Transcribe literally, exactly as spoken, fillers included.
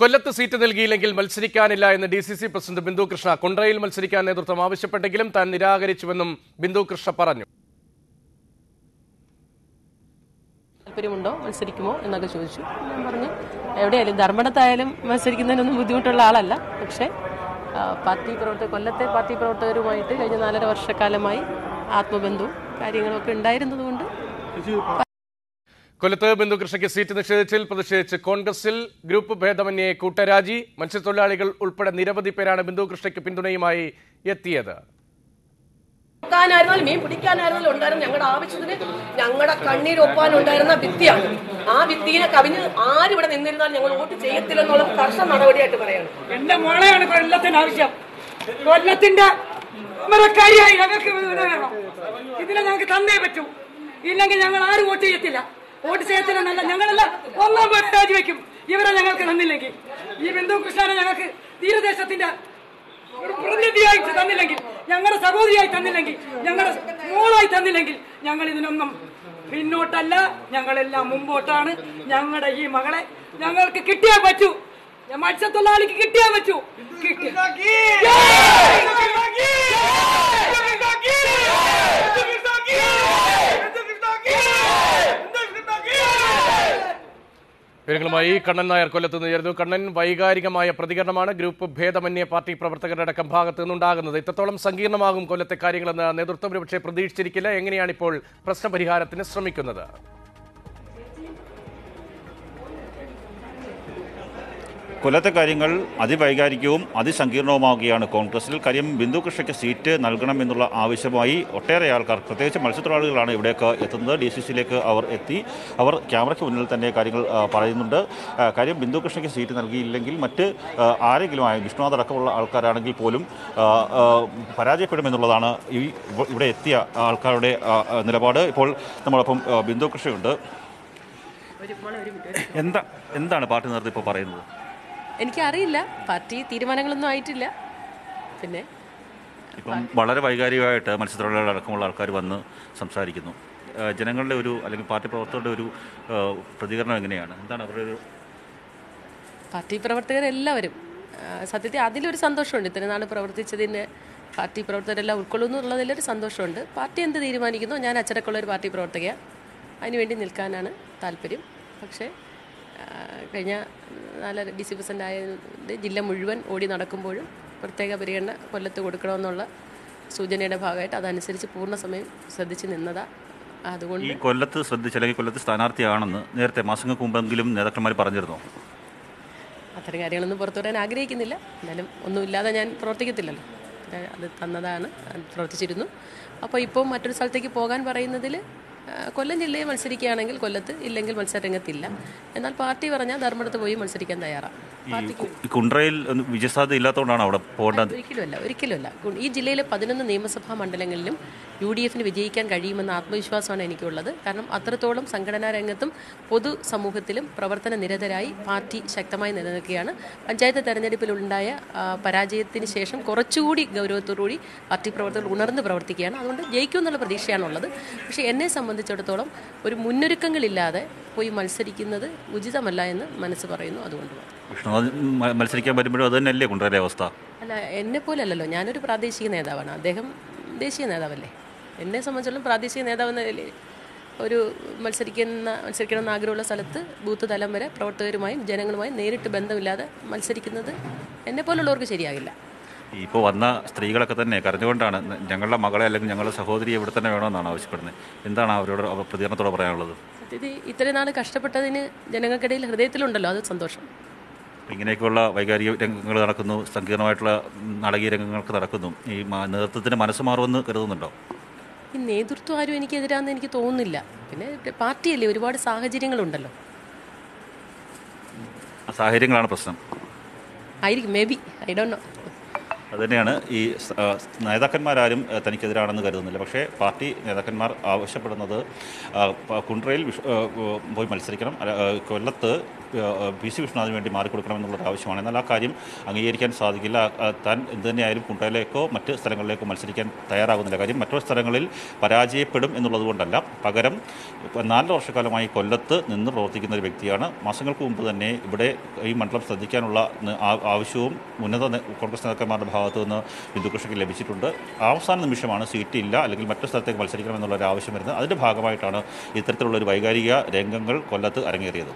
കൊല്ലത്ത് സീറ്റ് നൽകിയില്ലെങ്കിൽ മത്സരിക്കാനില്ല എന്ന് D C C president Bindu Krishna കൊണ്ടയിൽ മത്സരിക്കാൻ നേതൃത്വം ആവശ്യപ്പെട്ടെങ്കിലും താൻ നിരാകരിച്ചുവെന്നും ബിന്ദു കൃഷ്ണ പറഞ്ഞു. താല്പര്യമുണ്ടോ മത്സരിക്കുമോ എന്നൊക്കെ ചോദിച്ചു. ഞാൻ പറഞ്ഞു എവിടെയായാലും ധർമ്മടത്തായാലും മത്സരിക്കുന്നതിനൊന്നും ബുദ്ധിമുട്ടുള്ള ആളല്ല. പക്ഷേ പാർട്ടി പ്രവർത്തകർ കൊല്ലത്തെ പാർട്ടി പ്രവർത്തകരുമായിട്ട് കഴിഞ്ഞ നാലര വർഷക്കാലമായി ആത്മബന്ധവും കാര്യങ്ങളൊക്കെ ഉണ്ടായിരുന്നതുകൊണ്ട്. കൊല്ലത്ത് ബിന്ദുകൃഷ്ണയ്ക്ക് സീറ്റ് നിഷേധിച്ചതിൽ പ്രതിഷേധിച്ച് കോൺഗ്രസിൽ ഗ്രൂപ്പ് ഭേദമന്യേ കൂട്ടരാജി, മത്സ്യത്തൊഴിലാളികൾ ഉൾപ്പെടെ നിരവധി പേരാണ് ബിന്ദുകൃഷ്ണയ്ക്ക് പിന്തുണയുമായി എത്തിയത്. ായിരുന്നാലും മീൻ പിടിക്കാനായിരുന്നാലും ഉണ്ടായിരുന്ന ഞങ്ങളുടെ ആവശ്യത്തിന് ഞങ്ങളുടെ കണ്ണീരൊപ്പാനുണ്ടായിരുന്ന ഭിത്തിയാണ്. ആ ഭിത്തിയെ കവിഞ്ഞ് ആരിവിടെ നിന്നിരുന്നാലും ഞങ്ങൾ വോട്ട് ചെയ്യത്തില്ലെന്നുള്ള കർശന നടപടിയായിട്ട് പറയാണ്. എന്റെ മോളെയാണ് കൊല്ലത്തിന് ആവശ്യം. കൊല്ലത്തിന്റെ സമരക്കാരിയായി ഞങ്ങൾക്ക് ഇതിനെ ഞങ്ങൾക്ക് തന്നേ പറ്റൂ. ഇല്ലെങ്കിൽ ഞങ്ങൾ ആരും വോട്ട് ചെയ്യത്തില്ല. വോട്ട് ചെയ്യത്തില്ലെന്നല്ല, ഞങ്ങളെല്ലാം ഒന്നാം വോട്ട് രാജിവെക്കും ഇവരെ ഞങ്ങൾക്ക് തന്നില്ലെങ്കിൽ. ഈ ബിന്ദുകൃഷ്ണനെ ഞങ്ങൾക്ക് തീരദേശത്തിന്റെ പ്രതിനിധിയായി തന്നില്ലെങ്കിൽ, ഞങ്ങളുടെ സഹോദരിയായി തന്നില്ലെങ്കിൽ, ഞങ്ങളുടെ മോളായി തന്നില്ലെങ്കിൽ ഞങ്ങൾ ഇതിനൊന്നും പിന്നോട്ടല്ല, ഞങ്ങളെല്ലാം മുമ്പോട്ടാണ്. ഞങ്ങളുടെ ഈ മകളെ ഞങ്ങൾക്ക് കിട്ടിയാൽ പറ്റൂ. മത്സ്യത്തൊഴിലാളിക്ക് കിട്ടിയാൽ പറ്റൂ. വിവരങ്ങളുമായി കണ്ണൻ നായർ കൊല്ലത്ത് നിന്ന് ചേരുന്നു. കണ്ണൻ, വൈകാരികമായ പ്രതികരണമാണ് ഗ്രൂപ്പ് ഭേദമന്യേ പാർട്ടി പ്രവർത്തകരുടെ അടക്കം ഭാഗത്ത് നിന്നുണ്ടാകുന്നത്. ഇത്രത്തോളം സങ്കീർണമാകും കൊല്ലത്തെ കാര്യങ്ങളെന്ന് നേതൃത്വം ഒരുപക്ഷെ പ്രതീക്ഷിച്ചിരിക്കില്ല. എങ്ങനെയാണ് ഇപ്പോൾ പ്രശ്നപരിഹാരത്തിന് ശ്രമിക്കുന്നത്? കൊല്ലത്തെ കാര്യങ്ങൾ അതിവൈകാരികവും അതിസങ്കീർണവുമാവുകയാണ് കോൺഗ്രസിൽ. കാര്യം ബിന്ദുകൃഷ്ണയ്ക്ക് സീറ്റ് നൽകണമെന്നുള്ള ആവശ്യമായി ഒട്ടേറെ ആൾക്കാർ, പ്രത്യേകിച്ച് മത്സ്യത്തൊഴിലാളികളാണ് ഇവിടെയൊക്കെ എത്തുന്നത്. ഡി സി സിയിലേക്ക് അവർ എത്തി. അവർ ക്യാമറയ്ക്ക് മുന്നിൽ തന്നെ കാര്യങ്ങൾ പറയുന്നുണ്ട്. കാര്യം ബിന്ദുകൃഷ്ണയ്ക്ക് സീറ്റ് നൽകിയില്ലെങ്കിൽ മറ്റ് ആരെങ്കിലും ആയ വിഷ്ണുനാഥ് അടക്കമുള്ള ആൾക്കാരാണെങ്കിൽ പോലും പരാജയപ്പെടുമെന്നുള്ളതാണ് ഈ ഇവിടെ എത്തിയ ആൾക്കാരുടെ നിലപാട്. ഇപ്പോൾ നമ്മളൊപ്പം ബിന്ദുകൃഷ്ണയുണ്ട്. എന്താ എന്താണ് പാർട്ടി നേതൃത്വം ഇപ്പോൾ പറയുന്നത്? എനിക്കറിയില്ല, പാർട്ടി തീരുമാനങ്ങളൊന്നും ആയിട്ടില്ല. പിന്നെ ഇപ്പം വളരെ വൈകാരികമായിട്ട് മത്സ്യത്തൊഴിലാളികൾ അടക്കമുള്ള ആൾക്കാർ വന്ന് സംസാരിക്കുന്നു. ജനങ്ങളുടെ ഒരു അല്ലെങ്കിൽ പാർട്ടി പ്രവർത്തകരുടെ ഒരു പ്രതികരണം എങ്ങനെയാണ്? എന്താണ് അവരുടെ ഒരു? പാർട്ടി പ്രവർത്തകരെല്ലാവരും സത്യത്തിൽ അതിലൊരു സന്തോഷമുണ്ട്. ഇത്രയും നാൾ പ്രവർത്തിച്ചതിന് പാർട്ടി പ്രവർത്തകരെല്ലാം ഉൾക്കൊള്ളുന്നു എന്നുള്ളതിലൊരു സന്തോഷമുണ്ട്. പാർട്ടി എന്ത് തീരുമാനിക്കുന്നു, ഞാൻ അച്ചടക്കമുള്ള ഒരു പാർട്ടി പ്രവർത്തകയാണ്, അതിനുവേണ്ടി നിൽക്കാനാണ് താല്പര്യം. പക്ഷേ കഴിഞ്ഞ നാലര ഡി സി പ്രസിഡന്റ് ആയതുകൊണ്ട് ജില്ല മുഴുവൻ ഓടി നടക്കുമ്പോഴും പ്രത്യേക പരിഗണന കൊല്ലത്ത് കൊടുക്കണമെന്നുള്ള സൂചനയുടെ ഭാഗമായിട്ട് അതനുസരിച്ച് പൂർണ്ണ സമയം ശ്രദ്ധിച്ച് നിന്നതാണ്. അതുകൊണ്ട് ഈ കൊല്ലത്ത് ശ്രദ്ധിച്ച അല്ലെങ്കിൽ കൊല്ലത്ത് സ്ഥാനാർത്ഥിയാണെന്ന് നേരത്തെ മാസങ്ങൾക്ക് മുമ്പെങ്കിലും നേതാക്കന്മാർ പറഞ്ഞിരുന്നു. അത്തരം കാര്യങ്ങളൊന്നും പുറത്തു വരാൻ ആഗ്രഹിക്കുന്നില്ല. എന്നാലും ഒന്നുമില്ലാതെ ഞാൻ പ്രവർത്തിക്കത്തില്ലല്ലോ. അത് തന്നതാണ്, പ്രവർത്തിച്ചിരുന്നു. അപ്പോൾ ഇപ്പോൾ മറ്റൊരു സ്ഥലത്തേക്ക് പോകാൻ പറയുന്നതിൽ കൊല്ലം ജില്ലയിൽ മത്സരിക്കുകയാണെങ്കിൽ കൊല്ലത്ത്, ഇല്ലെങ്കിൽ മത്സരരംഗത്തില്ല. എന്നാൽ പാർട്ടി പറഞ്ഞാൽ ധർമ്മടത്ത് പോയി മത്സരിക്കാൻ തയ്യാറാണ്. കുണ്ടറയിൽ വിജയസാധ്യത ഇല്ലാത്തതുകൊണ്ടാണ് അവിടെ പോകേണ്ടത്? ഒരിക്കലുമല്ല, ഒരിക്കലുമല്ല. ഈ ജില്ലയിലെ പതിനൊന്ന് നിയമസഭാ മണ്ഡലങ്ങളിലും യു ഡി എഫിന് വിജയിക്കാൻ കഴിയുമെന്ന ആത്മവിശ്വാസമാണ് എനിക്കുള്ളത്. കാരണം അത്രത്തോളം സംഘടനാ രംഗത്തും പൊതു സമൂഹത്തിലും പ്രവർത്തന നിരതരായി പാർട്ടി ശക്തമായി നിലനിൽക്കുകയാണ്. പഞ്ചായത്ത് തെരഞ്ഞെടുപ്പിലുണ്ടായ പരാജയത്തിന് ശേഷം കുറച്ചുകൂടി ഗൗരവത്തോടുകൂടി പാർട്ടി പ്രവർത്തകർ ഉണർന്ന് പ്രവർത്തിക്കുകയാണ്. അതുകൊണ്ട് ജയിക്കുമെന്നുള്ള പ്രതീക്ഷയാണുള്ളത്. പക്ഷേ എന്നെ സംബന്ധിച്ചിടത്തോളം ഒരു മുന്നൊരുക്കങ്ങളില്ലാതെ പോയി മത്സരിക്കുന്നത് ഉചിതമല്ല എന്ന് മനസ്സ് പറയുന്നു. അതുകൊണ്ട് മത്സരിക്കാൻ പറ്റുമ്പോഴും അത് തന്നെയല്ലേ കൊണ്ടുവരേ അവസ്ഥ? അല്ല, എന്നെ പോലെ അല്ലല്ലോ. ഞാനൊരു പ്രാദേശിക നേതാവാണ്, അദ്ദേഹം ദേശീയ നേതാവല്ലേ. എന്നെ സംബന്ധിച്ചിടത്തോളം പ്രാദേശിക നേതാവെന്ന നിലയിൽ ഒരു മത്സരിക്കുന്ന മത്സരിക്കണമെന്ന് ആഗ്രഹമുള്ള സ്ഥലത്ത് ബൂത്ത് തലം വരെ പ്രവർത്തകരുമായും ജനങ്ങളുമായും നേരിട്ട് ബന്ധമില്ലാതെ മത്സരിക്കുന്നത് എന്നെ പോലുള്ളവർക്ക് ശരിയാകില്ല. ഇപ്പോൾ വന്ന സ്ത്രീകളൊക്കെ തന്നെ കരഞ്ഞുകൊണ്ടാണ് ഞങ്ങളുടെ മകളെ അല്ലെങ്കിൽ ഞങ്ങളുടെ സഹോദരിയെ ഇവിടെ തന്നെ വേണമെന്നാണ് ആവശ്യപ്പെടുന്നത്. എന്താണ് അവരോട് പ്രതികരണത്തോടെ പറയാനുള്ളത്? സത്യത്തിൽ ഇത്രയും നാൾ കഷ്ടപ്പെട്ടതിന് ജനങ്ങൾക്കിടയിൽ ഹൃദയത്തിലുണ്ടല്ലോ അത് സന്തോഷം. ഇങ്ങനെയൊക്കെയുള്ള വൈകാരിക രംഗങ്ങൾ നടക്കുന്നു, സങ്കീർണമായിട്ടുള്ള നാടകീയ രംഗങ്ങൾക്ക് നടക്കുന്നു. ഈ നേതൃത്വത്തിന് മനസ്സ് മാറുമെന്ന് കരുതുന്നുണ്ടോ? ഈ നേതൃത്വം ആരും എനിക്കെതിരാന്ന് എനിക്ക് തോന്നുന്നില്ല. പിന്നെ പാർട്ടിയല്ലേ, ഒരുപാട് സാഹചര്യങ്ങളുണ്ടല്ലോ. സാഹചര്യങ്ങളാണ് പ്രശ്നം ആയിരിക്കും. Maybe, I don't know. അതുതന്നെയാണ്, ഈ നേതാക്കന്മാരാരും തനിക്കെതിരാണെന്ന് കരുതുന്നില്ല. പക്ഷേ പാർട്ടി നേതാക്കന്മാർ ആവശ്യപ്പെടുന്നത് കുണ്ടറയിൽ പോയി മത്സരിക്കണം, കൊല്ലത്ത് P C Vishwanathinu വേണ്ടി മാറി കൊടുക്കണമെന്നുള്ള ആവശ്യമാണ്. എന്നാൽ ആ കാര്യം അംഗീകരിക്കാൻ സാധിക്കില്ല. താൻ എന്ത് തന്നെയായാലും കുണ്ടയിലേക്കോ മറ്റ് സ്ഥലങ്ങളിലേക്കോ മത്സരിക്കാൻ തയ്യാറാകുന്നില്ല. കാര്യം മറ്റു സ്ഥലങ്ങളിൽ പരാജയപ്പെടും എന്നുള്ളതുകൊണ്ടല്ല, പകരം നാല് വർഷക്കാലമായി കൊല്ലത്ത് നിന്ന് പ്രവർത്തിക്കുന്ന ഒരു വ്യക്തിയാണ്. മാസങ്ങൾക്ക് മുമ്പ് തന്നെ ഇവിടെ ഈ മണ്ഡലം ശ്രദ്ധിക്കാനുള്ള ആവശ്യവും ഉന്നത കോൺഗ്രസ് നേതാക്കന്മാരുടെ ഭാഗത്തു നിന്ന് ബിന്ദുകൃഷ്ണയ്ക്ക് ലഭിച്ചിട്ടുണ്ട്. അവസാന നിമിഷമാണ് സീറ്റ് ഇല്ല അല്ലെങ്കിൽ മറ്റു സ്ഥലത്തേക്ക് മത്സരിക്കണമെന്നുള്ള ഒരു ആവശ്യം വരുന്നത്. അതിൻ്റെ ഭാഗമായിട്ടാണ് ഇത്തരത്തിലുള്ള ഒരു വൈകാരിക രംഗങ്ങൾ കൊല്ലത്ത് അരങ്ങേറിയത്.